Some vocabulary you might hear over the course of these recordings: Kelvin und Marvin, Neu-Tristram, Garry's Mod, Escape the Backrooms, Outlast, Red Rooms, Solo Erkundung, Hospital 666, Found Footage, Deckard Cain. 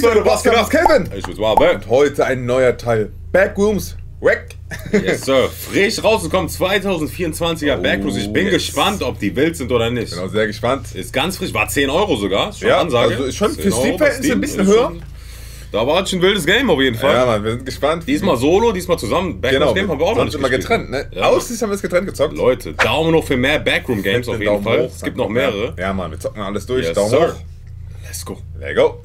Peace, Leute, was geht ab? Kevin! Ich bin's, Marvin. Und heute ein neuer Teil. Backrooms, weg! Yes, Sir. Frisch rausgekommen, 2024er Backrooms. Ich bin gespannt, ob die wild sind oder nicht. Bin auch sehr gespannt. Ist ganz frisch, war 10 Euro sogar. Ist schon Ansage. Also ist schon für Steam-Verhältnisse ein bisschen höher. Da war es ein wildes Game auf jeden Fall. Ja, Mann, wir sind gespannt. Diesmal solo, diesmal zusammen. Backrooms Game haben wir auch noch nicht immer getrennt, ne? Ja, ausschließlich haben wir es getrennt gezockt. Leute, Daumen hoch für mehr Backroom Games auf jeden Fall. Es gibt noch mehrere. Ja, Mann, wir zocken alles durch. Yes, Daumen hoch. Let's go. Let's go.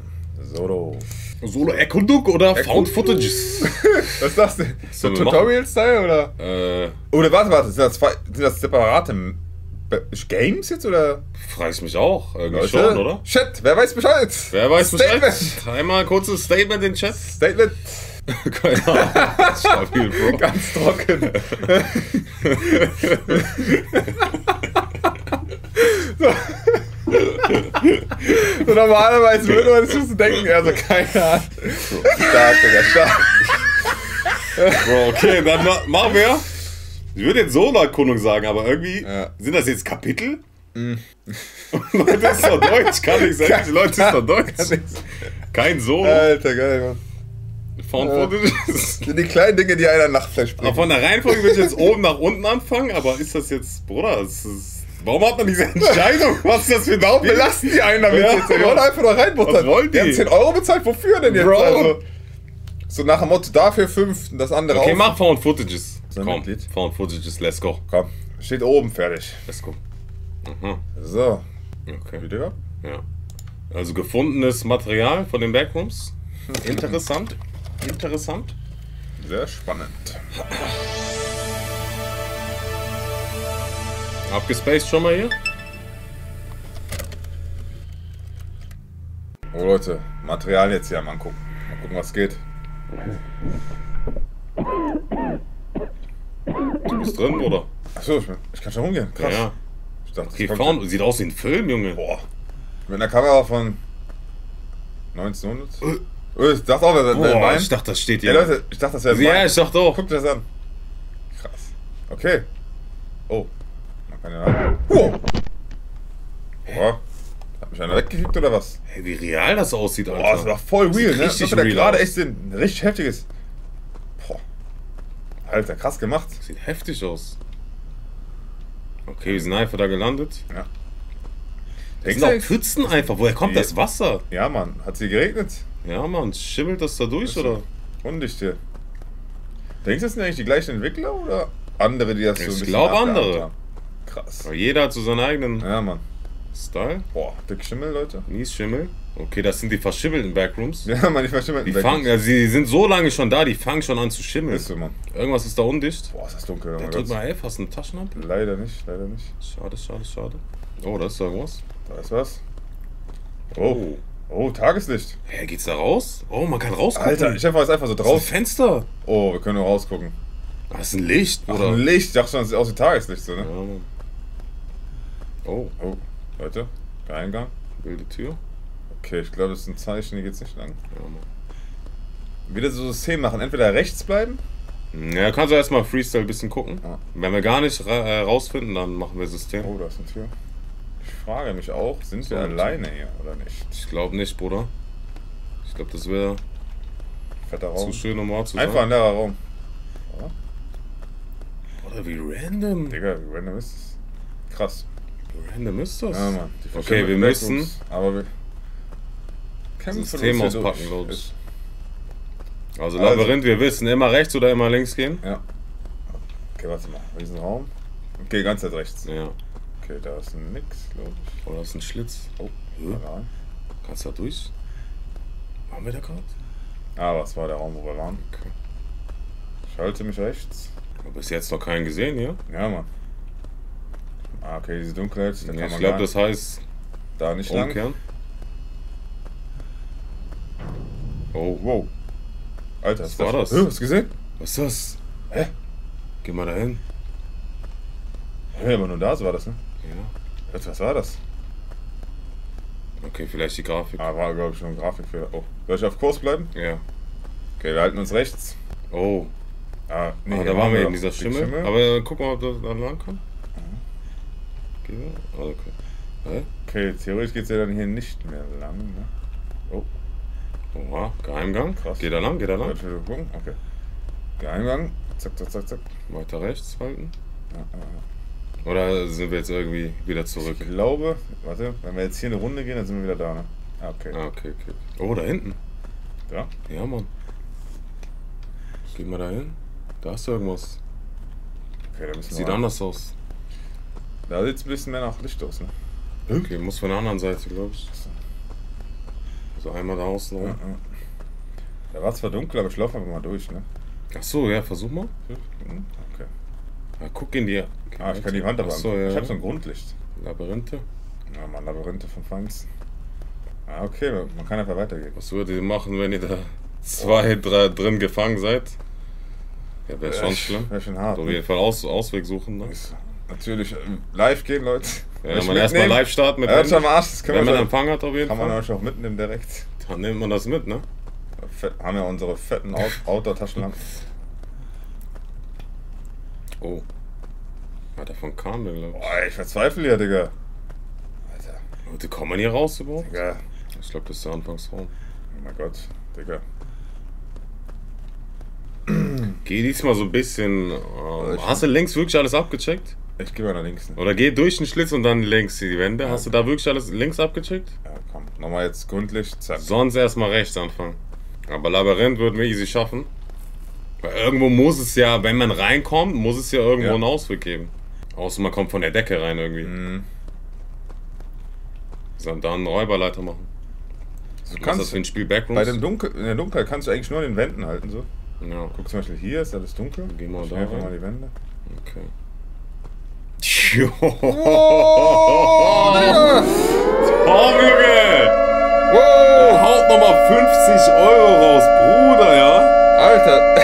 Solo. Solo Erkundung oder Found Footage? Was ist das denn? So Tutorial-Style oder? Oder warte, sind das separate Games jetzt oder? Fragst mich auch. Irgendwie schon, oder? Shit, wer weiß Bescheid? Wer weiß Bescheid? Einmal ein kurzes Statement in den Chat. Statement. Keine Ahnung. Stabil, Bro. Ganz trocken. So. So normalerweise würde man das müssen denken, also keine Ahnung. Stark, Digga, stark. Bro, okay, dann machen wir. Ich würde jetzt Solo-Erkundung sagen, aber irgendwie sind das jetzt Kapitel? Mm. Leute, das ist doch Deutsch, kann ich sagen. Die Leute, das ist doch Deutsch. Kein Solo. Alter, geil, Mann. Das sind die kleinen Dinge, die einer Nachtfleisch bringen. Aber von der Reihenfolge will ich jetzt oben nach unten anfangen, aber ist das jetzt, Bruder, es ist... Warum hat man diese Entscheidung? Was ist das für ein Daumen? Wir lassen die einen damit jetzt. Wir wollen einfach noch reinbuttern. Die haben 10 Euro bezahlt, wofür denn jetzt? Bro. Also, so nach dem Motto, dafür 5 und das andere auch. Okay, mach Found Footages. Komm, Found Footages, let's go. Komm, steht oben, fertig. Let's go. Mhm. So. Okay. Wieder? Ja. Also gefundenes Material von den Backrooms. Interessant. Interessant. Sehr spannend. Abgespaced schon mal hier. Oh Leute, Material jetzt hier am Angucken. Mal gucken, was geht. Du bist drin, oder? Achso, ich kann schon rumgehen. Krass. Ja, ja. Ich dachte, okay, Found, sieht aus wie ein Film, Junge. Boah. Mit einer Kamera von 1900. Ich dachte auch, das wäre mein. Ich dachte, das steht hier. Hey, Leute, ich dachte, das wäre mein. Ja, ich dachte auch. Guckt das an. Krass. Okay. Oh. Wow. Boah. Hat mich einer weggekickt oder was? Hey, wie real das aussieht, Alter. Boah, das war voll real, ne? Das war gerade echt ein richtig heftiges. Boah. Alter, krass gemacht. Das sieht heftig aus. Okay, wir sind einfach da gelandet. Ja. Das sind auch Pfützen einfach. Woher kommt das Wasser? Ja, Mann. Hat sie geregnet? Ja, Mann. Schimmelt das da durch, oder? Undicht hier. Denkst du, das sind eigentlich die gleichen Entwickler oder andere, die das so ein bisschen abgearbeitet haben? Ich glaube, andere. Krass. Aber jeder hat so seinen eigenen Style. Boah, dick Schimmel, Leute. Mies Schimmel. Okay, das sind die verschimmelten Backrooms. Ja, man, die verschimmelten Backrooms. Die sind so lange schon da, die fangen schon an zu schimmeln. Ist so, Mann. Irgendwas ist da undicht. Boah, ist das dunkel. Da drück mal F, hast du eine Taschenlampe? Leider nicht, leider nicht. Schade, schade, schade. Oh, da ist da was. Da ist was. Oh. Oh, Tageslicht. Hä, geht's da raus? Oh, man kann rausgucken. Alter, ich hoffe, es ist einfach so draußen. Das ist ein Fenster. Oh, wir können nur rausgucken. Das ist ein Licht, oder? Ein Licht. Ich dachte schon, das sieht aus wie Tageslicht, so, ne? Ja, Mann. Oh, oh, Leute, der Eingang, wilde Tür. Okay, ich glaube, das ist ein Zeichen, hier geht's nicht lang. Ja, wieder so Szenen machen, entweder rechts bleiben. Ja, kannst du erstmal Freestyle ein bisschen gucken. Ah. Wenn wir gar nicht rausfinden, dann machen wir System. Oh, da ist eine Tür. Ich frage mich auch, sind wir alleine hier oder nicht? Ich glaube nicht, Bruder. Ich glaube, das wäre zu schön, um wahr zu sein. Einfach ein leerer Raum. Oder wie random. Digga, wie random ist das? Krass. Random ist das? Ja, Mann. Okay, wir müssen das System auspacken, glaube ich. Also Labyrinth, wir wissen, immer rechts oder immer links gehen? Ja. Okay, warte mal. Riesenraum. Okay, ganz rechts. Ja. Okay, da ist nix, glaube ich. Oh, da ist ein Schlitz. Oh, ja. Kannst du da durch? Waren wir da gerade? Aber es war der Raum, wo wir waren. Okay. Ich halte mich rechts. Aber bis jetzt noch keinen gesehen hier? Ja, Mann. Ah, okay, diese Dunkelheit. Da ich glaube, das heißt. Da nicht umkehren. Lang. Oh, wow. Alter, was war das? Hast du gesehen? Was ist das? Hä? Geh mal da hin. Hä, aber nur da war das, ne? Ja. Alter, was war das? Okay, vielleicht die Grafik. Ah, war, glaube ich, schon ein Grafikfehler. Oh. Soll ich auf Kurs bleiben? Ja. Okay, wir halten uns rechts. Oh. Ah, nee, da waren wir eben, dieser Schimmel. Aber guck mal, ob das da lang kann. Okay. Okay, theoretisch geht es ja dann hier nicht mehr lang, ne? Oh. Oha, Geheimgang. Krass. Geht da lang, geht da lang. Okay. Geheimgang. Zack, zack, zack, zack. Weiter rechts halten. Ja. Oder sind wir jetzt irgendwie wieder zurück? Ich glaube, warte, wenn wir jetzt hier eine Runde gehen, dann sind wir wieder da, ne? Ah, okay. Ah, okay, okay. Oh, da hinten. Da? Ja, Mann. Geh mal da hin. Da hast du irgendwas. Okay, da müssen wir. Sieht anders aus. Da sieht es ein bisschen mehr nach Licht aus, ne? Okay, muss von der anderen Seite, glaube ich. So, einmal da außen rum. Ja, ja. Da war zwar dunkel, aber ich laufe einfach mal durch, ne? Achso, ja, versuch mal. Okay. Ja, guck in die. Ah, ich kann die Wand aber angucken. Achso, ja. Ich hab so ein Grundlicht. Labyrinthe? Ja, Mann, Labyrinthe vom Feinsten. Ah, okay, man kann einfach weitergehen. Was würdet ihr machen, wenn ihr da zwei, drei drin gefangen seid? Ja, wäre schon schlimm. Wäre schon hart. So, auf jeden Fall Ausweg suchen, ne? Natürlich live gehen, Leute. Ja, wenn man erstmal live starten mit dem Arsch, wenn man Empfang hat, auf jeden Fall. Kann man euch auch mitnehmen direkt. Dann nimmt man das mit, ne? Haben ja unsere fetten Outdoor-Taschenlampen. Oh. Alter, davon kam der, glaube ich. Boah, ich verzweifle hier, Digga. Alter. Leute, kommt man hier raus überhaupt? Digga. Ich glaube, das ist der Anfangsraum. Oh mein Gott, Digga. Geh diesmal so ein bisschen. Hast du links wirklich alles abgecheckt? Ich gehe mal nach links. Ne? Oder geh durch den Schlitz und dann links die Wände. Ja, hast du da wirklich alles links abgecheckt? Ja, komm. Nochmal jetzt gründlich. Zapp. Sonst erstmal rechts anfangen. Aber Labyrinth würden wir easy schaffen. Weil irgendwo muss es ja, wenn man reinkommt, muss es ja irgendwo einen Ausweg geben. Außer man kommt von der Decke rein irgendwie. Mhm. Sollen da einen Räuberleiter machen? Also was ist das für ein Spiel Backrooms? Bei dem Dunkel, in der Dunkelheit kannst du eigentlich nur an den Wänden halten. So. Ja. Guck zum Beispiel, hier ist alles dunkel. Geh mal da rein. Mal die Wände. Okay. Jo. Oh, Digga! Tom, Junge! Wow. Haut nochmal 50 € raus, Bruder, ja? Alter!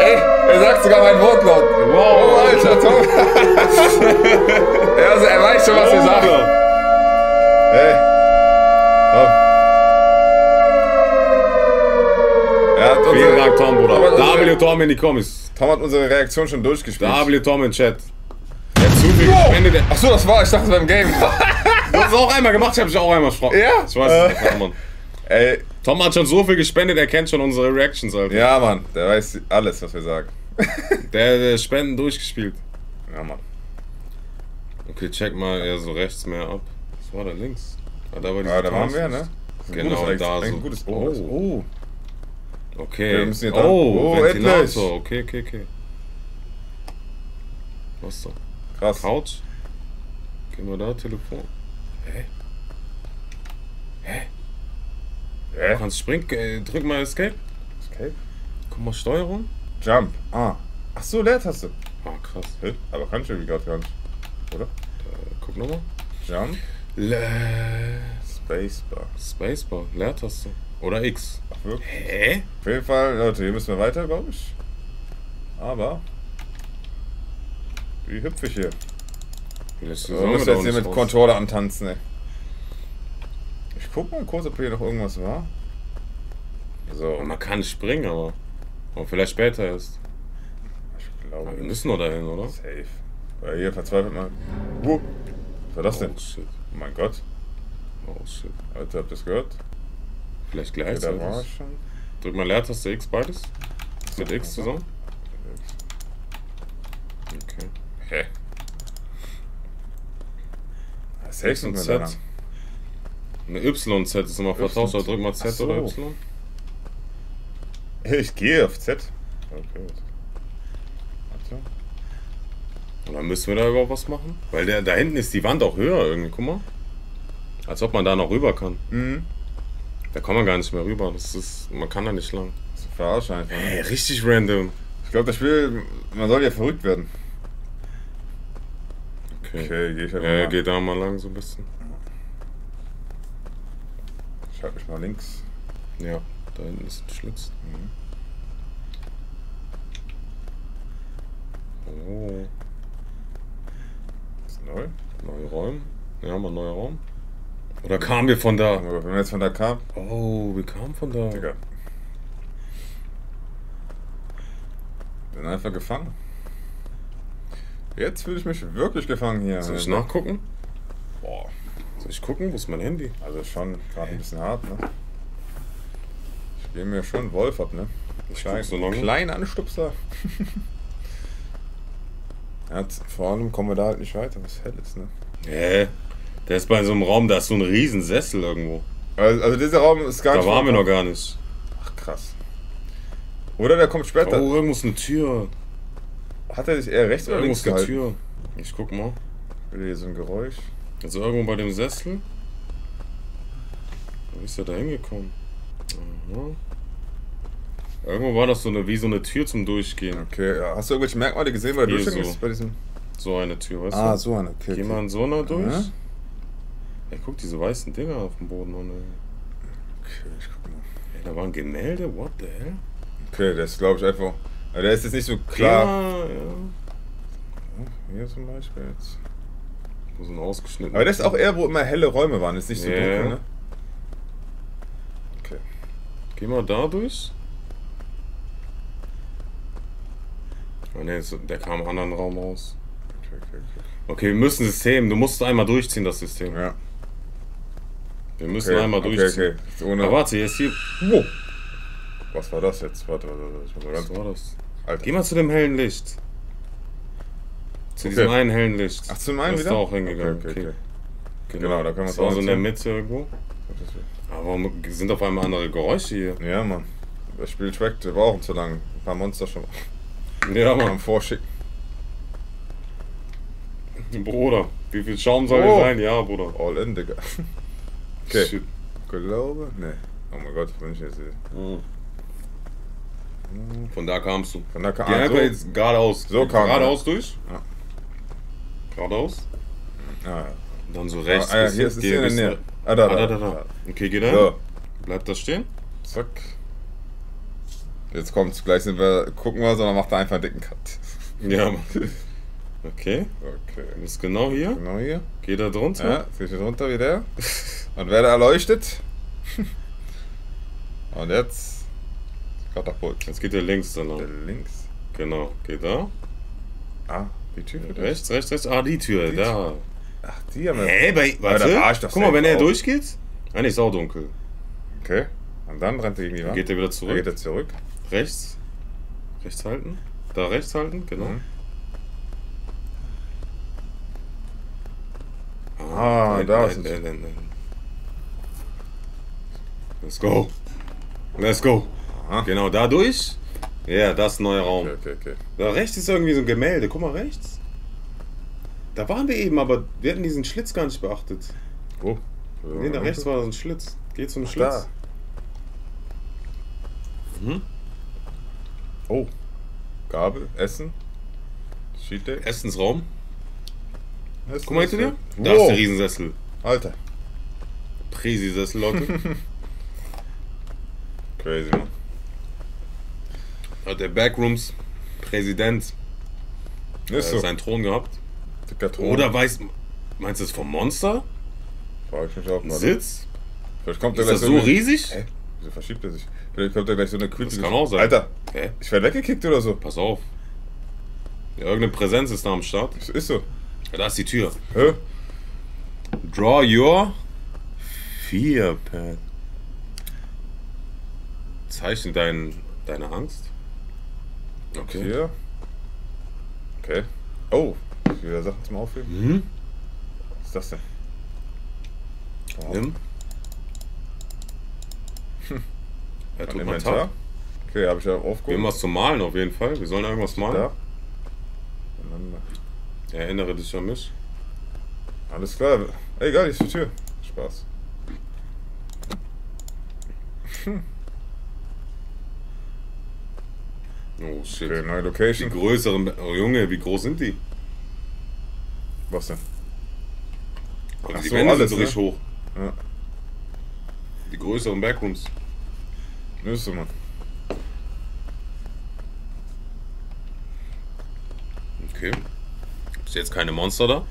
Ey, er sagt sogar mein Wortlaut! Wow! Oh, Alter, Tom! Also, er weiß schon, was er sagt! Ey! Komm! Vielen Dank, Tom, Bruder. W Tom in die Kommis. Tom hat unsere Reaktion schon durchgespielt. W Tom in Chat. Achso, das war, ich dachte, das war im Game. Du hast es auch einmal gemacht, ich hab mich auch einmal erschrocken. Ja? Ich weiß es nicht, Mann. Ey. Tom hat schon so viel gespendet, er kennt schon unsere Reactions, Alter. Ja, Mann, der weiß alles, was wir sagen. Der Spenden durchgespielt. Ja, Mann. Okay, check mal eher so rechts mehr ab. Was war da links? Ah, da war die da waren wir, ne? Genau, da so. Ein gutes Oh. Okay. Wir Ventilator. Okay, okay, okay. Was da? Krass. Couch. Gehen wir da, Telefon. Hä? Du kannst springen. Drück mal Escape. Escape? Guck mal, Steuerung. Jump. Ah. Achso, Leertaste. Ah, krass. Hä? Aber kann ich irgendwie gerade gar nicht. Oder? Guck nochmal. Jump. Spacebar. Spacebar. Leertaste. Oder X. Ach, wirklich? Hä? Auf jeden Fall, Leute, hier müssen wir weiter, glaube ich. Aber. Wie hüpfe ich hier? Wir müssen jetzt hier mit Controller antanzen, ey. Ich guck mal kurz, ob hier noch irgendwas war. So. Man kann springen, aber. Und vielleicht später erst. Ich glaube. Wir müssen doch dahin, oder? Safe. Weil hier verzweifelt mal. Was war das denn? Oh shit. Oh mein Gott. Oh shit. Alter, habt ihr das gehört? Vielleicht gleich. Okay, da drück mal Leertaste X beides. Mit X zusammen. Okay. Hä? X und Z. Eine Y und Z ist immer vertauscht. Drück mal Z oder Y. Ich gehe auf Z. Okay. Warte. Und dann müssen wir da überhaupt was machen? Weil da hinten ist die Wand auch höher irgendwie. Guck mal. Als ob man da noch rüber kann. Mhm. Da kommt man gar nicht mehr rüber, das ist, man kann da nicht lang. Das ist verarscht einfach. Ne? Hey, richtig random. Ich glaube, das Spiel, man soll ja verrückt werden. Okay, geh ich einfach mal. Geh da mal lang so ein bisschen. Ich halte mich mal links. Ja, da hinten ist ein Schlitz. Mhm. Oh. Ist neu? Neuer Raum. Ja, mal neuer Raum. Oder kamen wir von da? Wenn wir jetzt von da kamen. Oh, wir kamen von da. Digga. Bin einfach gefangen. Jetzt fühle ich mich wirklich gefangen hier. Soll ich nachgucken? Boah. Soll ich gucken? Wo ist mein Handy? Also schon gerade ein bisschen hart, ne? Ich Geben wir schon Wolf ab, ne? Kleiner Anstupser. Ja, vor allem kommen wir da halt nicht weiter, was hell ist, ne? Der ist bei so einem Raum, da ist so ein riesen Sessel irgendwo. Also dieser Raum ist gar nicht... Da waren wir noch gar nicht. Ach krass. Oder der kommt später. Oh, irgendwo ist eine Tür. Hat er sich eher rechts oder links gehalten? Irgendwo ist eine Tür. Ich guck mal. Will hier so ein Geräusch. Also irgendwo bei dem Sessel. Wo ist er da hingekommen? Aha. Irgendwo war das so eine, wie so eine Tür zum Durchgehen. Okay, ja. Hast du irgendwelche Merkmale gesehen, weil der Durchgang ist bei diesem... So eine Tür, weißt du? Ah, so eine, okay. Geh mal in so einer durch. Ja. Ey, guck diese weißen Dinger auf dem Boden. Ohne. Okay, ich guck mal. Ey, da waren Gemälde, what the hell? Okay, der ist, glaube ich, einfach... Also der ist jetzt nicht so klar. Ja, ja. Hier zum Beispiel jetzt. Wo sind ausgeschnitten. Aber das ist auch eher, wo immer helle Räume waren. Ist nicht so dunkel, ne? Okay. Geh mal da durch. Oh ne, der kam im anderen Raum raus. Okay, wir müssen System. Du musst einmal durchziehen, das System. Ja. Wir müssen einmal durchziehen. Okay. Aber warte, hier ist hier... Wow. Was war das jetzt? Warte. Was war das? Alter. Geh mal zu dem hellen Licht. Zu diesem einen hellen Licht. Ach, zu dem einen wieder? Da ist auch hingegangen. Okay. Genau, da können wir es auch so in der Mitte irgendwo. Aber sind auf einmal andere Geräusche hier. Ja, Mann. Das Spiel trackt, wir brauchen zu lange. Ein paar Monster schon. Ja, Mann. Vorschicken. Bruder, wie viel Schaum soll hier sein? Ja, Bruder. All in, Digga. Okay. Shit. Glaube? Nee. Oh mein Gott, wenn ich jetzt sehe. Von da kamst du. Von da kamst du. So jetzt geradeaus. So kam geradeaus durch? Ja. Geradeaus? Ja. Dann so rechts. Ah, ja, hier ist es in der Nähe. Da. Okay, geh da. So. Bleibt das stehen? Zack. Jetzt kommt's. Gleich sind wir, gucken wir, sondern macht da einfach einen dicken Cut. Ja. Okay. Das ist genau hier. Genau hier. Geh da drunter. Ja, geh da drunter wie der. Und werde erleuchtet. Und jetzt. Katapult. Jetzt geht der links dann noch. Der links? Genau, geht da. Ah, die Tür. Rechts. Ah, die Tür, da. Ach, die haben wir. Warte. Guck mal, wenn er durchgeht, dann ist auch dunkel. Okay. Und dann rennt er gegen die Wand. Geht er wieder zurück. Rechts. Rechts halten. Da rechts halten, genau. Ah, da ist es. Let's go. Aha. Genau, dadurch. Ja, das ist ein neuer Raum. Okay. Da rechts ist irgendwie so ein Gemälde. Guck mal rechts. Da waren wir eben, aber wir hatten diesen Schlitz gar nicht beachtet. Wo? Oh. Ne, da rechts war so ein Schlitz. Geh zum Schlitz. Oh. Gabel, Essen. Essensraum. Guck mal hinter dir. Da ist der Riesensessel. Alter. Präsi-Sessel, Leute. Crazy, man. Der Backrooms-Präsident hat seinen Thron gehabt. Dicker Thron. Oder meinst du das vom Monster? Frag ich mich auch mal. Sitz? Vielleicht kommt ist das so riesig? Hä? Wieso verschiebt er sich? Vielleicht kommt da gleich so eine Küche. Das kann auch sein. Alter, ich werde weggekickt oder so. Pass auf. Ja, irgendeine Präsenz ist da am Start. Das ist so. Ja, da ist die Tür. Hä? Draw your 4-Pad. Zeichne deine Angst. Okay. Hier. Okay. Oh, wieder Sachen zum Aufheben. Was ist das denn? Oh. Nimm. Tut mal Tab. Okay, habe ich ja aufgehoben. Irgendwas zu malen auf jeden Fall. Wir sollen irgendwas malen. Ja. Erinnere dich an mich. Alles klar. Egal, die ist die Tür. Spaß. Oh shit. Okay, neue Location. Die größeren... Oh Junge, wie groß sind die? Was denn? Also die Wände sind so richtig hoch. Ja. Die größeren Backrooms. Müsste man. Okay. Ist jetzt keine Monster da.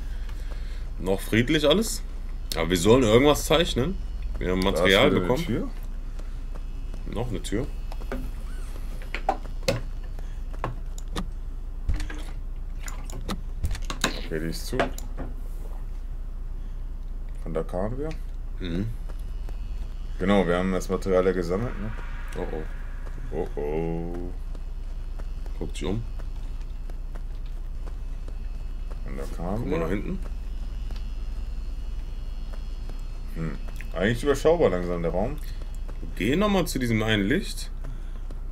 Noch friedlich alles. Aber wir sollen irgendwas zeichnen. Wir haben Material bekommen. Tür? Noch eine Tür. Okay, die ist zu. Von da kamen wir. Genau, wir haben das Material ja gesammelt. Ne? Oh oh. Oh oh. Guckt sich um. Und da kam. Guck mal nach hinten. Hm. Eigentlich überschaubar langsam der Raum. Wir gehen nochmal zu diesem einen Licht.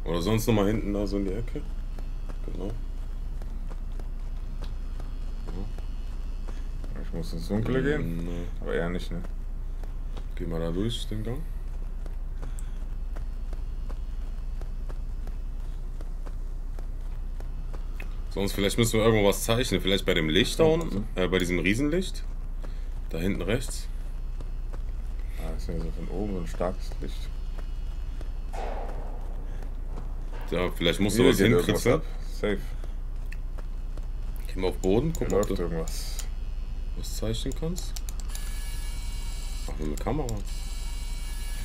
Oder sonst nochmal hinten da so in die Ecke. Genau. Ja. Ich muss ins Dunkle gehen. Nee. Aber eher nicht, ne? Gehen wir da durch den Gang. Sonst vielleicht müssen wir irgendwo was zeichnen. Vielleicht bei dem Licht da unten. Bei diesem Riesenlicht. Da hinten rechts. Ah, das ist ja so von oben ein starkes Licht. Ja, vielleicht musst du was hinkritzeln. Safe. Gehen wir auf Boden, guck mal, ob du irgendwas was zeichnen kannst. Ach, so eine Kamera.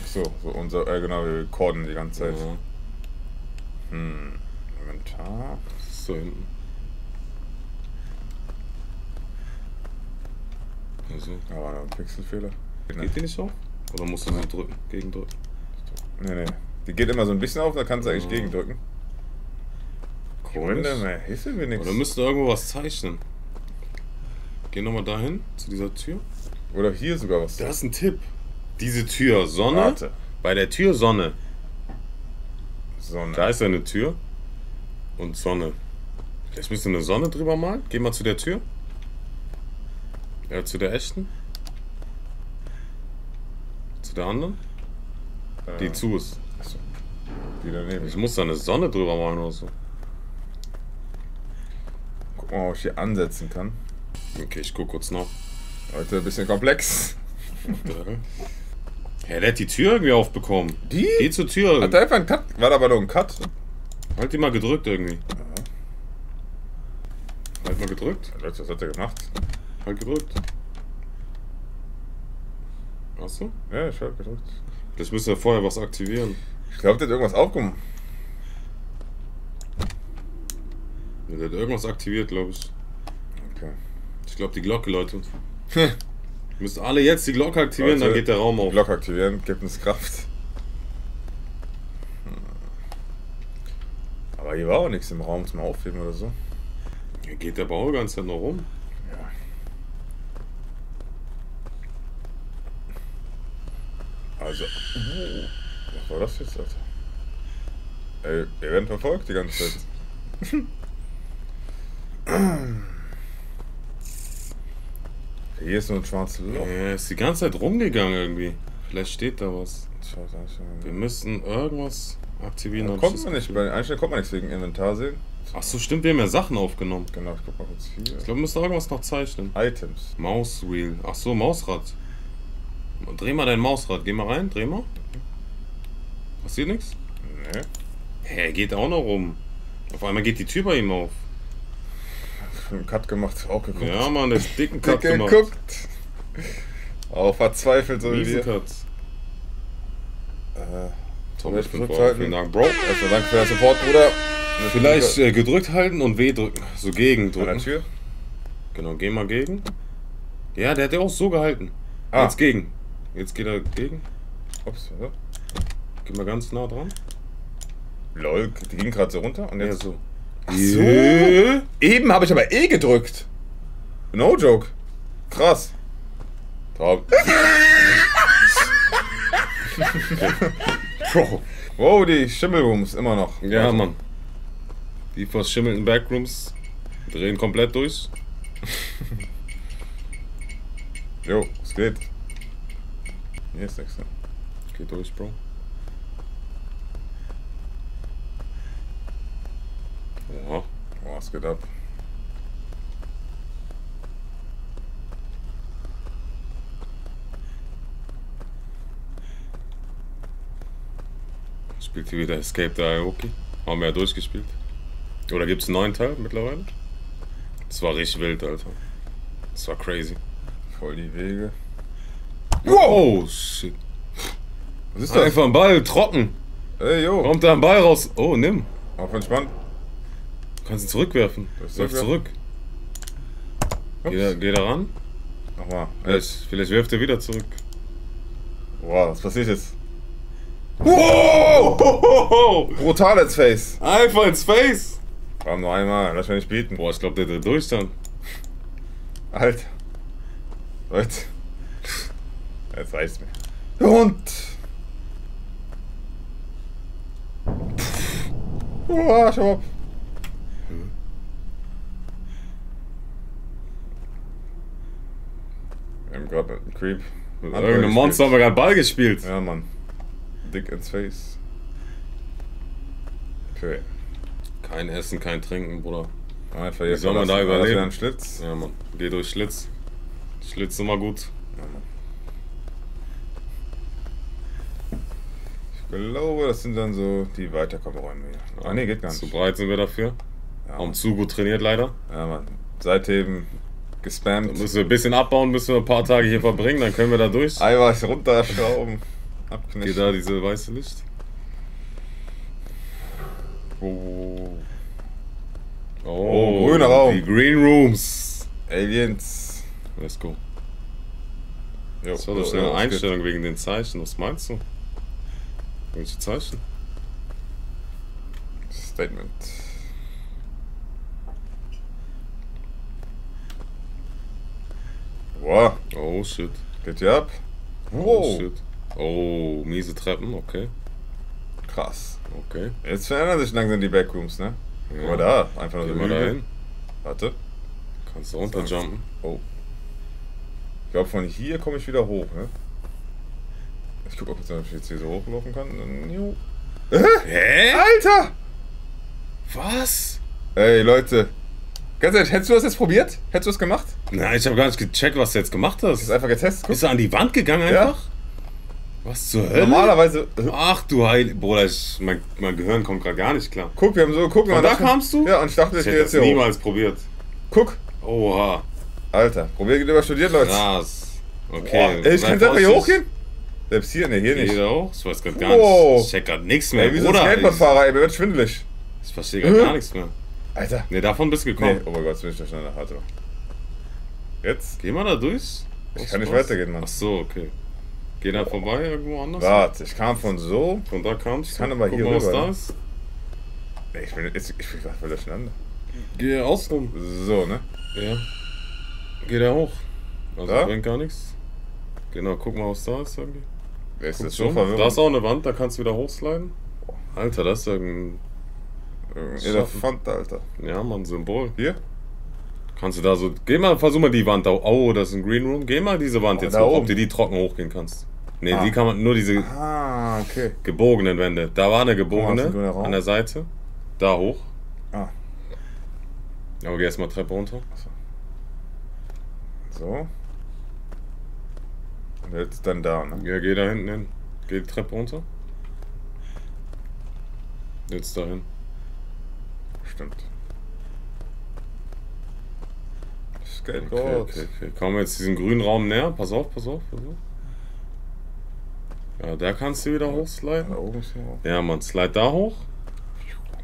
Achso, so unser, genau, wir recorden die ganze Zeit. Ja. Hm, Inventar. Was ist da hinten? Also. Aber ein Pixelfehler. Geht die nicht auf? Oder musst du sie drücken? Gegendrücken? Nee, nee. Die geht immer so ein bisschen auf, da kannst du eigentlich gegendrücken. Gründe, mehr hilft mir nichts. Oder müsst ihr irgendwo was zeichnen? Geh nochmal dahin, zu dieser Tür. Oder hier sogar was. Das ist ein Tipp. Diese Tür, Sonne. Warte. Bei der Tür Sonne. Sonne. Da ist eine Tür. Und Sonne. Vielleicht müsst ihr eine Sonne drüber malen. Geh mal zu der Tür. Ja, zu der echten. Zu der anderen. Die zu ist. Achso. Die daneben. Ich muss da eine Sonne drüber malen oder so. Guck mal, ob ich hier ansetzen kann. Okay, ich guck kurz nach. Heute ein bisschen komplex. Ja, der hat die Tür irgendwie aufbekommen. Die? Geh zur Tür. Hat er einfach einen Cut? War da aber noch ein Cut? Halt die mal gedrückt irgendwie. Ja. Halt mal gedrückt. Ja, Leute, was hat er gemacht? Halt gedrückt. Achso? Ja, ich hab gedrückt. Vielleicht müsste er vorher was aktivieren. Ich glaube, der hat irgendwas aufgemacht. Ja, der hat irgendwas aktiviert, glaube ich. Okay. Ich glaube, die Glocke läutet. Ihr müsst alle jetzt die Glocke aktivieren, Leute, dann geht der Raum auf. Glocke aktivieren, gibt uns Kraft. Aber hier war auch nichts im Raum zum Aufheben oder so. Hier geht der Bau ganz noch rum. Ja. Also. Was war das jetzt, Alter? Ey, ihr werdet verfolgt die ganze Zeit. Hier ist nur ein schwarzes Loch. Er ist die ganze Zeit rumgegangen irgendwie. Vielleicht steht da was. Wir müssen irgendwas aktivieren. Da kommt man nicht, bei den Einstellungen kommt man nichts wegen Inventar sehen. Achso, stimmt, wir haben ja Sachen aufgenommen. Genau, ich guck mal kurz hier. Ich glaube, wir müssen irgendwas noch zeichnen. Items. Mauswheel. Achso, Mausrad. Dreh mal dein Mausrad. Geh mal rein, dreh mal. Passiert nichts? Nee. Hä, er geht auch noch rum. Auf einmal geht die Tür bei ihm auf. Einen Cut gemacht, auch geguckt. Ja, Mann, der dicken Cut gemacht. Geguckt. Auch verzweifelt, so wie wir. Cut. Tom, ich bin vor. Vielen Dank, Bro. Erstmal danke für den Support, Bruder. Vielleicht gedrückt halten und W drücken. So gegen drücken. An der Tür? Genau, geh mal gegen. Ja, der hat ja auch so gehalten. Ah. Jetzt gegen. Jetzt geht er gegen. Ups, ja. Geh mal ganz nah dran. Lol, die ging gerade so runter und jetzt. Ja, so. Ach so. Yeah. Eben habe ich aber E gedrückt. No joke. Krass. Top. Wow, die Schimmelrooms immer noch. Ja, also, Mann. Die verschimmelten Backrooms drehen komplett durch. Jo, es geht. Hier ist nichts. Geht durch, Bro. Oha, oh, es geht ab. Spielt hier wieder Escape the Backrooms? Haben wir ja durchgespielt. Oder gibt es einen neuen Teil mittlerweile? Das war richtig wild, Alter. Das war crazy. Voll die Wege. Wow, oh, shit. Was ist das? Einfach ein Ball, trocken. Ey, yo. Kommt da ein Ball raus. Oh, nimm. Auf entspannt. Kannst du zurückwerfen? Läuft zurück. Geh da ran. Nochmal. Vielleicht wirft er wieder zurück. Wow, was passiert jetzt? Wow! Brutal ins Face. Einfach ins Face. Komm, nur einmal, lass mich nicht bieten. Boah, ich glaube, der dreht durch dann. Alter. Leute. Jetzt reicht's mir. Der Hund. Boah, schau mal. Wir haben gerade einen Creep. Mit irgendeinem Monster haben wir gerade Ball gespielt. Ja, Mann. Dick ins Face. Okay. Kein Essen, kein Trinken, Bruder. Einfach jetzt. Wie soll man da überleben? Ein Schlitz? Ja, Mann. Geh durch Schlitz. Schlitz ist immer gut. Ja, Mann. Ich glaube, das sind dann so die Weiterkommenräume hier. Ah, ne, geht gar nicht. Zu breit sind wir dafür. Ja, haben zu gut trainiert, leider. Ja, Mann. Seitheben. Gespammt. Dann müssen wir ein bisschen abbauen, müssen wir ein paar Tage hier verbringen, dann können wir da durch. Eiweiß runterschrauben. Abknischen. Geht da diese weiße Licht? Oh. Oh, grüner Raum. Die Green Rooms. Aliens. Let's go. Jo, das war doch eine Einstellung geht. Wegen den Zeichen. Was meinst du? Welche Zeichen? Statement. Wow. Oh shit. Geht hier ab? Wow. Oh shit. Oh, miese Treppen, okay. Krass. Okay. Jetzt verändern sich langsam die Backrooms, ne? Ja. Guck mal da, einfach nur so da hin. Warte. Kannst du runterjumpen. Oh. Ich glaube, von hier komme ich wieder hoch, ne? Ich guck, ob ich jetzt hier so hochlaufen kann. Jo. Hä? Alter! Was? Ey, Leute. Ganz ehrlich, hättest du das jetzt probiert? Hättest du es gemacht? Nein, ich habe gar nicht gecheckt, was du jetzt gemacht hast. Ist einfach getestet. Guck. Ist er an die Wand gegangen einfach? Ja. Was zur Hölle? Normalerweise. Ach du Heilige. Bruder, mein Gehirn kommt gerade gar nicht klar. Guck, wir haben so geguckt. Und da kamst du? Ja, und ich dachte, ich hätte jetzt hier niemals hoch. Probiert. Guck. Oha. Alter, probier geht über studiert, Leute. Krass. Okay. Ey, ich kann einfach hier hochgehen? Selbst hier, ne, hier nicht. Hier hoch? Ich weiß gerade gar nicht. Ich check gerade nichts mehr. Ey, wie so ein Skateboardfahrer, ey, mir wird schwindelig. Ich verstehe gerade gar nichts mehr. Alter. Ne, davon bist du gekommen. Nee. Oh mein Gott, jetzt bin ich da schneller. Warte mal. Jetzt? Geh mal da durch. Ich kann nicht weitergehen, Mann. Ach so, okay. Geh da vorbei, irgendwo anders. Warte, ich kam von so. Von da kamst du. Ich kann aber hier rüber. Was da ist? Ne, ich bin gerade voll durcheinander. Geh aus rum. So, ne? Ja. Geh da hoch. Also da? Bringt gar nichts. Genau, guck mal, was da ist irgendwie. Wer ist das so verwirrend? Da ist auch eine Wand, da kannst du wieder hochsliden. Alter, das ist irgendein... Elefant, Alter. Ja, Mann, Symbol. Hier? Kannst du da so... Geh mal, versuch mal die Wand da... Oh, das ist ein Green Room. Geh mal diese Wand jetzt hoch, ob du die trocken hochgehen kannst. Ne, die kann man... Nur diese okay. Gebogenen Wände. Da war eine gebogene an der Seite. Da hoch. Ah. Aber geh erstmal Treppe runter. So. Und jetzt dann da, ne? Ja, geh da hinten hin. Geh die Treppe runter. Jetzt da hin. Stimmt. Skateboard. Okay. Kommen wir jetzt diesem grünen Raum näher. Pass auf, pass auf, pass auf. Ja, da kannst du wieder hochsliden. Da oben ist noch. Ja, Mann, slide da hoch.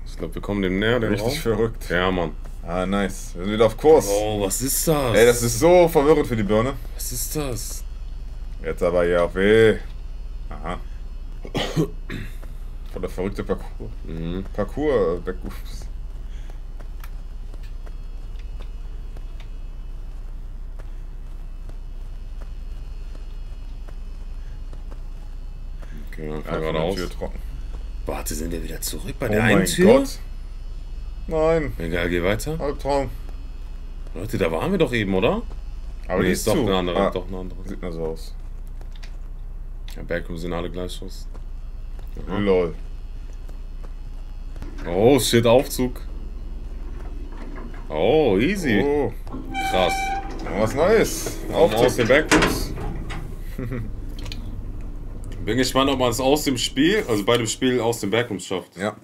Ich glaube, wir kommen dem näher. Dem Richtig Raum. Verrückt. Ja, Mann. Ah, nice. Wir sind wieder auf Kurs. Oh, was ist das? Ey, das ist so verwirrend für die Birne. Was ist das? Jetzt aber hier auf E. Aha. Voll der verrückte Parcours. Mhm. Parcours, Backrooms. Okay, dann fahr geradeaus. Warte, sind wir wieder zurück bei der einen Tür? Oh mein Gott. Nein. Egal, geh weiter. Albtraum. Leute, da waren wir doch eben, oder? Aber nee, die ist doch eine andere. Ah, doch eine andere. Sieht nur so aus. Ja, Backrooms sind alle gleich aus. Ja. Lol. Oh, shit, Aufzug. Oh, easy. Oh. Krass. Ja, was Neues. Aufzug aus den Backrooms. Bin gespannt, ob man es aus dem Spiel, also bei dem Spiel aus dem Backrooms schafft. Ja.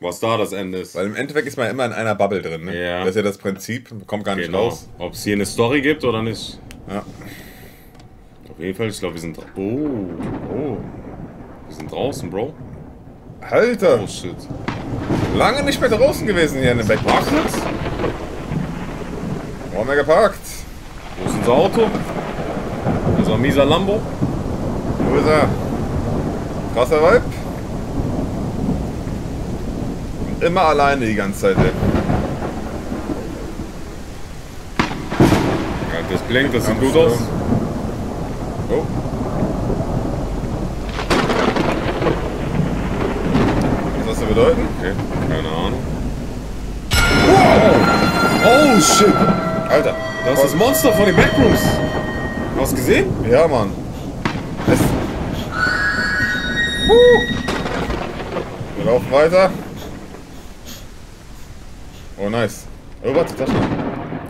Was da das Ende ist. Weil im Endeffekt ist man immer in einer Bubble drin, ne? Ja. Das ist ja das Prinzip, man kommt gar nicht raus. Ob es hier eine Story gibt oder nicht. Ja. Auf jeden Fall, ich glaube, wir sind... Oh. Wir sind draußen, Bro. Alter. Oh, shit. Lange nicht mehr draußen gewesen hier in dem Backrooms. Wo haben wir geparkt? Wo ist unser Auto? Unser mieser Lambo. Wo ist er? Krasser Vibe. immer alleine die ganze Zeit. Ja, das blinkt, das sieht gut aus. Oh. Was soll das bedeuten? Okay, keine Ahnung. Wow! Oh shit! Alter, das ist das Monster von den Backrooms! Hast du gesehen? Ja, Mann. Es wir laufen weiter. Oh, nice. Oh, warte, Tasche.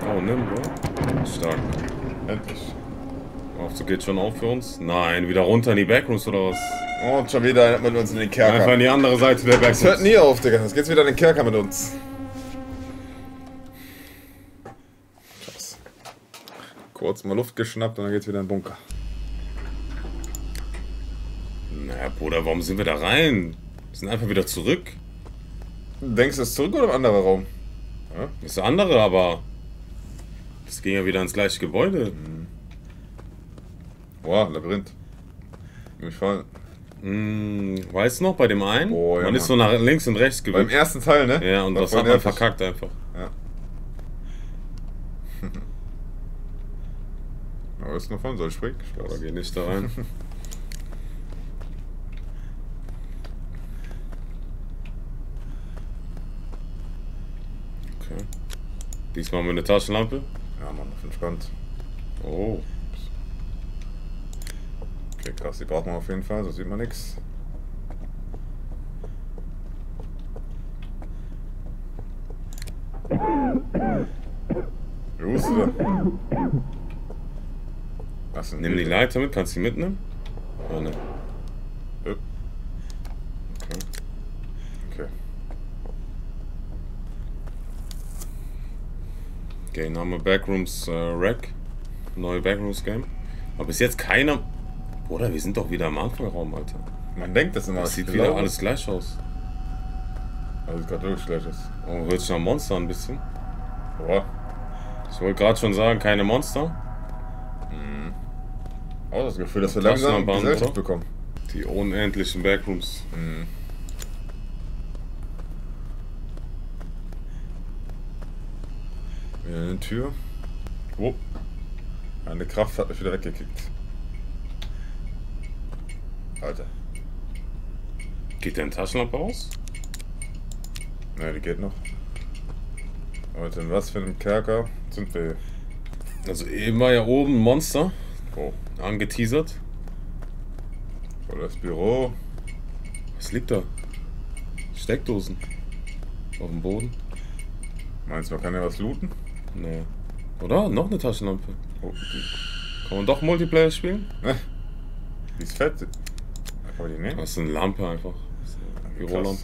Oh, nimm, Bro. Stark. Endlich. Auf, so geht's schon auf für uns. Nein, wieder runter in die Backrooms oder was? Oh, und schon wieder mit uns in den Kerker. Einfach in die andere Seite der Backrooms. Das hört nie auf, Digga. Jetzt geht's wieder in den Kerker mit uns. Krass. Kurz mal Luft geschnappt und dann geht's wieder in den Bunker. Naja, Bruder, warum sind wir da rein? Wir sind einfach wieder zurück. Denkst du, das ist zurück oder ein anderer Raum? Ja? Das ist der andere, aber... Das ging ja wieder ins gleiche Gebäude. Mhm. Boah, Labyrinth. Mich fallen. Weißt du noch, bei dem einen? Oh, ja, man ist so nach links und rechts gewesen. Beim ersten Teil, ne? Ja, und das hat man verkackt einfach. Ja. Aber ist noch vorne, soll ich springen? Oder geh nicht da rein. Okay. Diesmal haben wir eine Taschenlampe. Ja, Mann, entspannt. Oh. Okay, krass, die braucht man auf jeden Fall, so sieht man nichts. Was? Nimm die Leiter mit, kannst du die mitnehmen? Oh, ne. Okay. Okay. Okay, dann haben wir Backrooms Rack. Neue Backrooms Game. Aber bis jetzt keiner. Oder wir sind doch wieder im Anfangsraum, Alter. Man denkt das immer. Das sieht wieder alles gleich aus. Alles gerade wirklich gleich aus. Oh, hört sich nach Monster ein bisschen. Boah. Ich wollte gerade schon sagen, keine Monster. Mhm. Auch das Gefühl, dass wir langsam Gesellschaft bekommen. Die unendlichen Backrooms. Mhm. Wieder eine Tür. Oh. Eine Kraft hat mich wieder weggekickt. Alter. Geht deine Taschenlampe aus? Nein, die geht noch. Leute, in was für einem Kerker sind wir? Also eben war ja oben ein Monster. Oh. Angeteasert. Oder das Büro. Was liegt da? Steckdosen. Auf dem Boden. Meinst du, man kann ja was looten? Nee. Oder? Noch eine Taschenlampe. Oh. Kann man doch Multiplayer spielen? Ne. Die ist fett. Das ist eine Lampe einfach. Eine Bürolampe.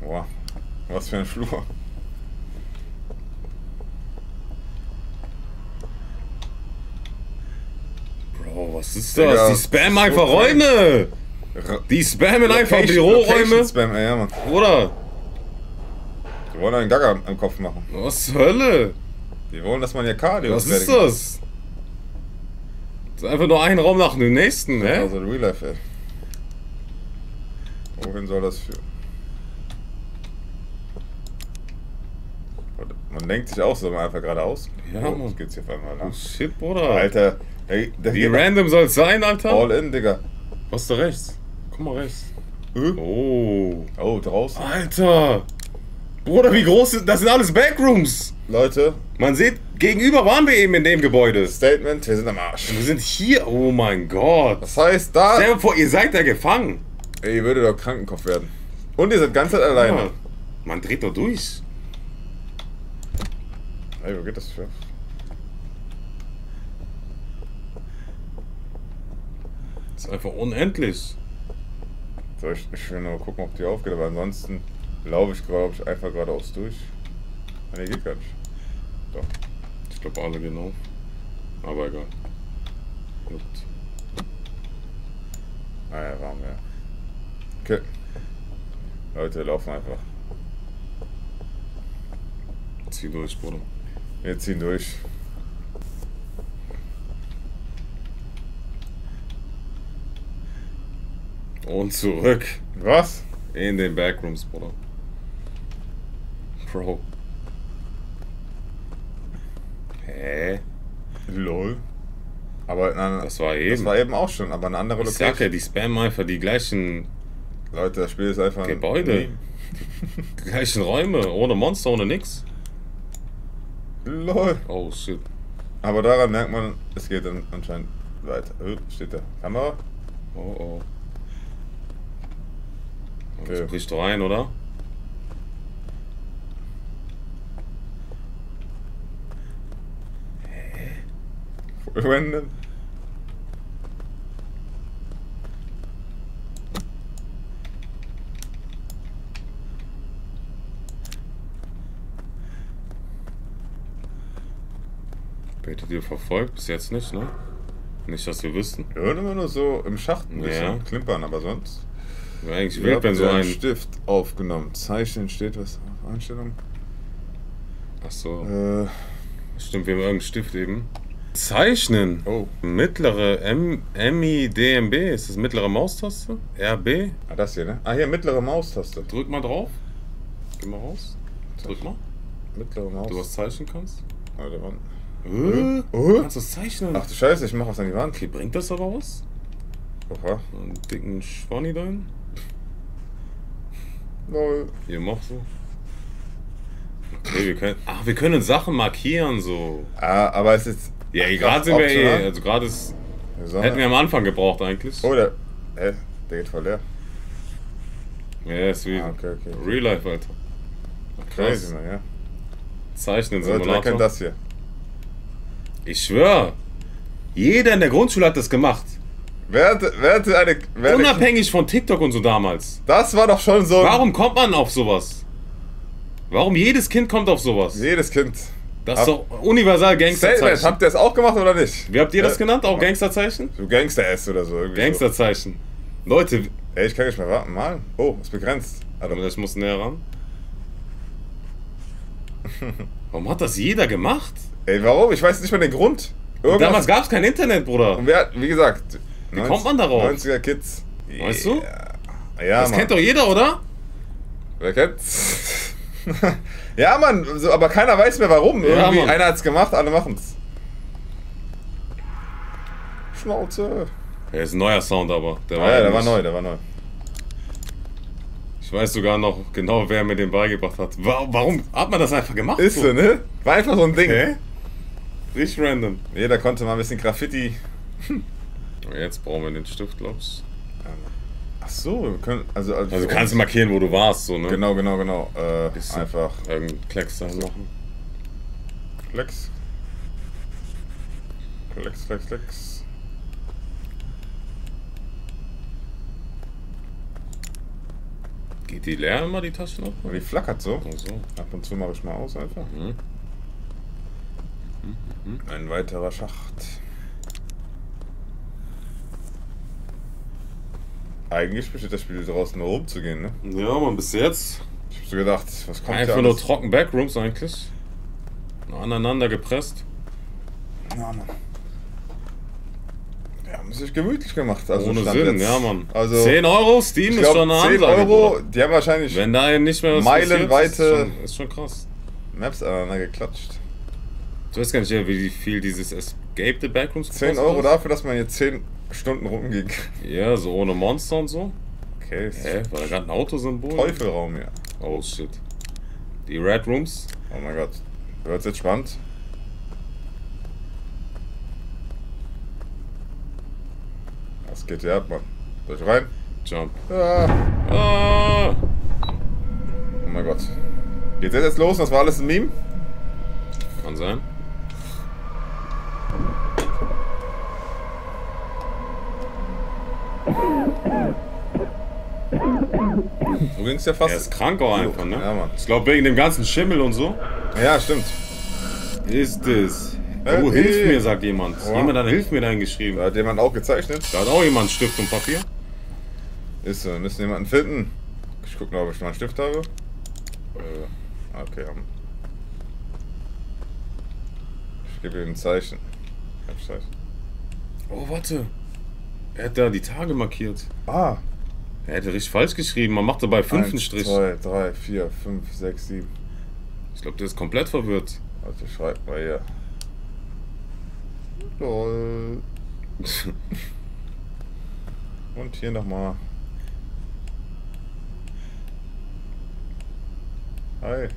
Boah, was für ein Flur. Bro, was ist das? Digga, die spammen einfach Räume! Die spammen einfach Büroräume! Ja, Mann. Oder? Die wollen einen Gagger am Kopf machen. Was zur Hölle? Die wollen, dass man hier Cardio was ist das? Das ist einfach nur ein Raum nach dem nächsten, ne? Also Real Life, ey. Wohin soll das führen? Man denkt sich auch so, wenn man einfach geradeaus. Ja, oh, Mann. Geht's hier auf einmal lang. Oh shit, Bruder. Alter. Wie random soll's sein, Alter? All in, Digga. Was ist da rechts? Guck mal rechts. Oh. Oh, draußen. Alter. Bruder, wie groß ist das? Das sind alles Backrooms! Leute. Man sieht, gegenüber waren wir eben in dem Gebäude. Statement, wir sind am Arsch. Und wir sind hier, oh mein Gott. Das heißt, da... Stell dir vor, ihr seid da gefangen. Ey, ihr würdet doch Krankenkopf werden. Und ihr seid ganz alleine. Man dreht doch durch. Ey, wo geht das für? Das ist einfach unendlich. Soll ich will nur gucken, ob die aufgeht, aber ansonsten... Glaube ich, einfach geradeaus durch. Ne, geht gar nicht. Doch. Ich glaube, alle gehen auf. Aber egal. Gut. Naja, waren wir. Okay. Leute, wir laufen einfach. Zieh durch, Bruder. Wir ziehen durch. Und zurück. Was? In den Backrooms, Bruder. Bro. Hä? Lol. Aber na, das war eben auch schon, aber eine andere Location. Ich sag ja, die Spam-Eifer, die gleichen... Leute, das Spiel ist einfach... Gebäude. Die gleichen Räume, ohne Monster, ohne nix. Lol. Oh, shit. Aber daran merkt man, es geht dann anscheinend weiter. Steht da Kamera? Oh, oh. Okay. Das bricht doch ein, oder? Random. Werdet ihr verfolgt? Bis jetzt nicht, ne? Nicht, dass wir wissen. Ja, immer nur so im Schacht ein bisschen klimpern, aber sonst. Wäre eigentlich wild, wenn so ein Stift aufgenommen. Zeichen steht was auf Einstellung. Ach so. Stimmt, wir haben irgendeinen Stift eben. Zeichnen. Oh. Mittlere MIDMB. Ist das mittlere Maustaste? RB? Ah, das hier, ne? Ah, hier, mittlere Maustaste. Drück mal drauf. Geh mal raus. Drück mal. Mittlere Maus. Du was zeichnen kannst? Alter, Mann. Du kannst das zeichnen. Ach du Scheiße, ich mach was an die Wand. Okay, bringt das aber was? Oha. Einen dicken Schwanni dahin. Lol. Ihr macht so. Okay, wir können. Ach, wir können Sachen markieren so. Ah, aber es ist. Ja, gerade sind wir eh. Also gerade ist. Hätten wir am Anfang gebraucht eigentlich. Oh, der. Hä? Der geht voll leer. Ja, ist wie. Okay. Real Life, Alter. Crazy, man, ja. Zeichnen Simulator. Wer kennt das hier? Ich schwör. Jeder in der Grundschule hat das gemacht. Wer hatte unabhängig von TikTok und so damals. Das war doch schon so. Warum kommt man auf sowas? Warum jedes Kind kommt auf sowas? Jedes Kind. Das ist doch universal Gangsterzeichen. Habt ihr das auch gemacht oder nicht? Wie habt ihr das genannt? Auch Gangsterzeichen? So Gangster-S oder so. Gangsterzeichen. So. Leute. Ey, ich kann nicht mehr warten. Mal. Oh, ist begrenzt. Also, ich muss näher ran. Warum hat das jeder gemacht? Ey, warum? Ich weiß nicht mehr den Grund. Damals gab es kein Internet, Bruder. Und wer, wie gesagt. Wie kommt man darauf? 90er Kids. Weißt du? Ja, das Mann. Kennt doch jeder, oder? Wer kennt's? Ja, Mann, so, aber keiner weiß mehr warum. Irgendwie Mann. Einer hat's gemacht, alle machen's. Schnauze. Ja, ist ein neuer Sound, aber. Der war neu. Ich weiß sogar noch genau, wer mir den beigebracht hat. Warum hat man das einfach gemacht? Ist so, ne? War einfach so ein Ding. Hä? Richtig random. Jeder konnte mal ein bisschen Graffiti. Jetzt brauchen wir den Stift, glaubst du? Ja, ach so, wir können. Also kannst du markieren, wo du warst, so, ne? Genau. Einfach irgendeinen Klecks da machen. Klecks. Geht die leer immer, die Taschen auf? Die flackert so. Ach so. Ab und zu mache ich mal aus, einfach. Ein weiterer Schacht. Eigentlich besteht das Spiel draußen nur rumzugehen, ne? Ja, man, bis jetzt. Ich hab so gedacht, was kommt einfach nur trocken Backrooms eigentlich. Nur aneinander gepresst. Ja, Mann. Wir haben es sich gemütlich gemacht. Also ohne Sinn, ja, Mann. Also 10 Euro, Steam ist schon eine Ansage. 10 Euro, die haben wahrscheinlich. Wenn da eben nicht mehr was meilenweite. Ist schon krass. Maps aneinander geklatscht. Du weißt gar nicht, wie viel dieses Escape the Backrooms kostet. 10 Euro dafür, dass man jetzt 10 Stunden rumging. Ja, so ohne Monster und so. Okay. Hä? War da gerade ein Autosymbol? Teufelraum, ja. Oh shit. Die Red Rooms. Oh mein Gott. Wird's jetzt spannend? Was geht hier ab, Mann? Soll ich rein? Jump. Ah. Ah. Oh mein Gott. Geht's jetzt los? Das war alles ein Meme? Kann sein. So ging's ja fast. Er ist krank auch einfach, ne? Ja, Mann. Ich glaube wegen dem ganzen Schimmel und so. Ja, stimmt. Ist es. Oh, hilf mir, sagt jemand. Oh. Jemand hat Hilf mir dahin geschrieben. Da hat jemand auch gezeichnet. Da hat auch jemand Stift und Papier. Ist so, wir müssen jemanden finden. Ich guck mal, ob ich mal einen Stift habe. Okay, ich gebe ihm ein Zeichen. Oh, warte. Er hat da die Tage markiert. Ah. Er hätte richtig falsch geschrieben. Man macht dabei 5 einen Strich. 2, 3, 4, 5, 6, 7. Ich glaube, der ist komplett verwirrt. Also schreibt mal hier. LOL. Und hier nochmal. Hi.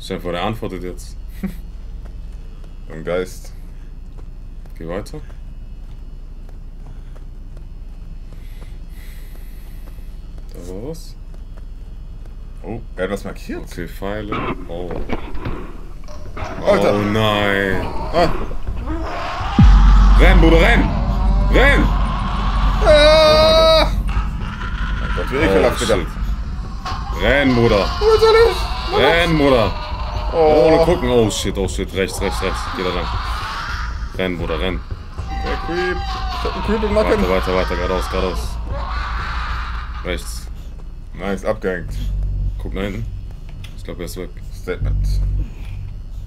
Chef, der antwortet jetzt. Im Geist. Geh weiter. Da war was. Oh, er hat was markiert. Okay, Pfeile. Oh. Alter. Oh nein. Ah. Renn, Bruder, renn! Renn! Ah. Mein Gott, wie ekelhaft wieder. Renn, Bruder. Renn, Bruder. Oh, ohne gucken. Oh shit, rechts, rechts, rechts. Geh da lang. Renn, Bruder, renn. Der Creep. Ich hab einen Creep im Nacken. Weiter, weiter, weiter, geradeaus, geradeaus. Rechts. Nice, abgehängt. Guck nach hinten. Ich glaube, er ist weg. Statement.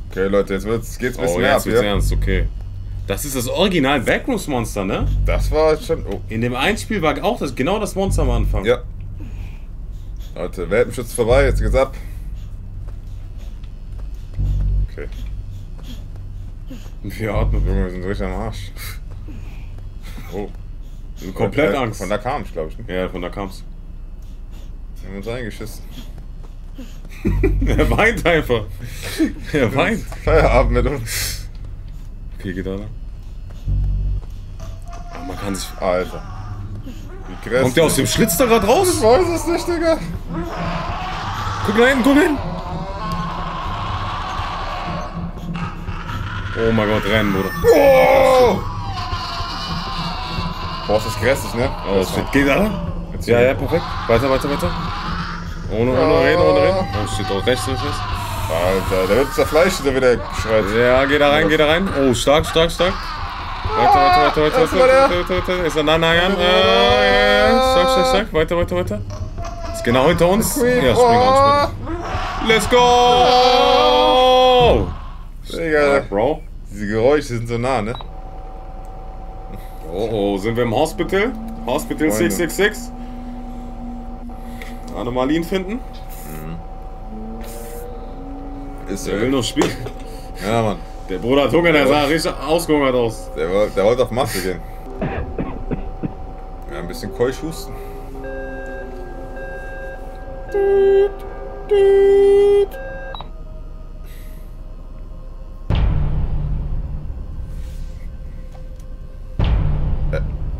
Okay, Leute, jetzt geht's ein bisschen mehr ab, jetzt wird's hier ernst, okay. Das ist das Original Backrooms-Monster, ne? Das war schon... Oh. In dem Einspiel war auch das, genau das Monster am Anfang. Ja. Leute, Welpenschutz vorbei, jetzt geht's ab. Okay. Wir atmen. Junge, wir sind richtig am Arsch. Oh. Wir haben komplett Angst. Von da kam ich, glaube ich. Ne? Ja, von da kam's. Wir haben uns eingeschissen. Er weint einfach. Er weint. Feierabend mit uns. Okay, geht da lang. Oh, man kann sich... Alter. Wie krass. Kommt der aus dem Schlitz da gerade raus? Ich weiß es nicht, Digga. Guck da hinten, guck hin. Oh mein Gott, rennen, Bruder. Oh! Boah, ist das grässlich, ne? Oh, das shit. Geht da lang? Ja, ja, perfekt. Weiter, weiter, weiter. Ohne Reden, ohne Reden. Oh shit, oh, rechts, rechts, rechts. Alter, der wird zerfleischt, der wieder schreit. Ja, geh da rein, geh da rein. Oh, stark, stark, stark. Weiter, weiter, weiter, weiter, weiter, weiter. Ist er nah, nah, nah. Stark, stark, stark. Weiter, weiter, weiter. Ist genau hinter uns. Ja, spring an, spring. Let's go! Digga, Bro. Diese Geräusche sind so nah, ne? Oh, sind wir im Hospital? Hospital 666? Anomalien finden? Mhm. Ist der will noch spielen. Ja, Mann. Der Bruder hat Hunger, der sah richtig ausgehungert aus. Der wollte auf Masse gehen. Ja, ein bisschen Keuschhusten.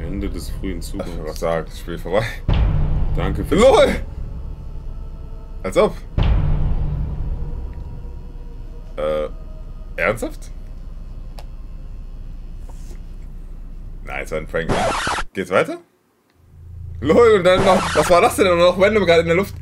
Ende des frühen Zugangs. Ich will was sagen, das Spiel vorbei. Danke für... LOL! Als ob! Ernsthaft? Nein, es war ein Prank. Geht's weiter? LOL, und dann noch... Was war das denn? Und noch random gerade in der Luft.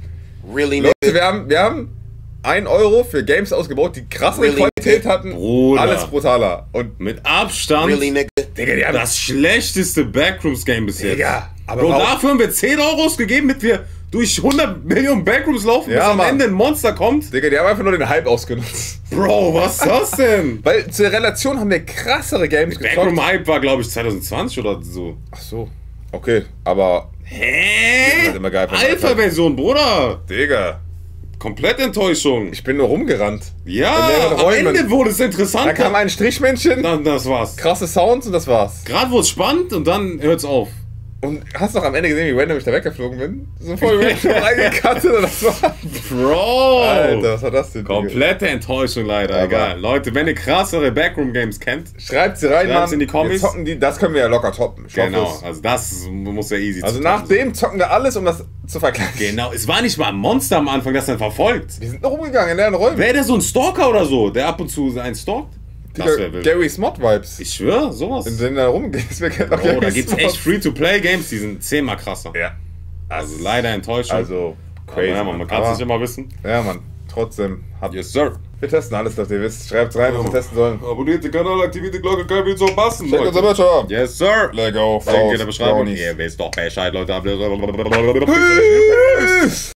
Really? Leute, wir haben 1 Euro für Games ausgebaut, die krasse Qualität hatten. Bruder. Alles brutaler. Und mit Abstand... Really, Digga, die haben das schlechteste Backrooms-Game bis jetzt. Digga, aber Bro, dafür haben wir 10 Euros gegeben, damit wir durch 100 Millionen Backrooms laufen, bis am Ende ein Monster kommt. Digga, die haben einfach nur den Hype ausgenutzt. Bro, was ist das denn? Weil zur Relation haben wir krassere Games gezockt. Backroom-Hype war, glaube ich, 2020 oder so. Ach so. Okay, aber... Hä? Alpha-Version, Bruder. Digga. Komplett Enttäuschung. Ich bin nur rumgerannt. Ja, am Ende wurde es interessant. Da kam ein Strichmännchen. Dann das war's. Krasse Sounds und das war's. Gerade wurde es spannend und dann hört's auf. Und hast du noch am Ende gesehen, wie random ich da weggeflogen bin? So voll random reingekattet und das war's. Bro. Alter, was war das denn? Komplette Enttäuschung leider. Aber egal. Leute, wenn ihr krassere Backroom-Games kennt, schreibt sie rein, Mann. In die Kommis. Das können wir ja locker toppen. Ich hoffe, also das muss ja easy sein. Also nach dem zocken wir alles, um das zu vergleichen. Genau, es war nicht mal ein Monster am Anfang, das dann verfolgt. Wir sind noch rumgegangen in leeren Räumen. Wäre der so ein Stalker oder so, der ab und zu einen stalkt? Garry's Mod-Vibes. Ich schwöre, sowas. In denen da rumgehst, wir kennen auch Garry's. Da gibt's echt Free-to-Play-Games, die sind 10-mal krasser. Ja. Also leider enttäuschend. Also crazy. Ja, man kann es nicht immer wissen. Ja, Mann. Trotzdem. Yes, sir. Wir testen alles, was ihr wisst. Schreibt rein, was wir testen sollen. Abonniert den Kanal, aktiviert die Glocke, könnt ihr so passen. Checkt unser Match ab. Yes, sir. Lego. Link in der Beschreibung. Ihr wisst doch Bescheid, Leute. Peace.